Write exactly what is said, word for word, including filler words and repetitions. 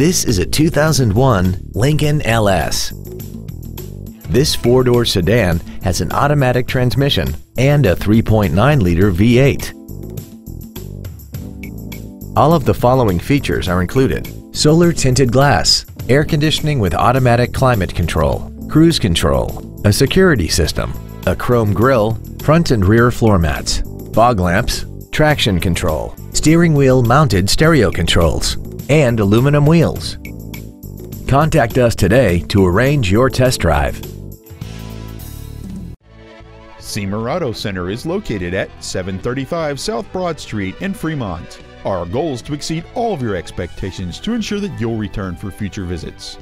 This is a two thousand one Lincoln L S. This four-door sedan has an automatic transmission and a three point nine liter V eight. All of the following features are included: solar tinted glass, air conditioning with automatic climate control, cruise control, a security system, a chrome grille, front and rear floor mats, fog lamps, traction control, steering wheel mounted stereo controls, and aluminum wheels. Contact us today to arrange your test drive. Siemer Auto Center is located at seven thirty-five South Broad Street in Fremont. Our goal is to exceed all of your expectations to ensure that you'll return for future visits.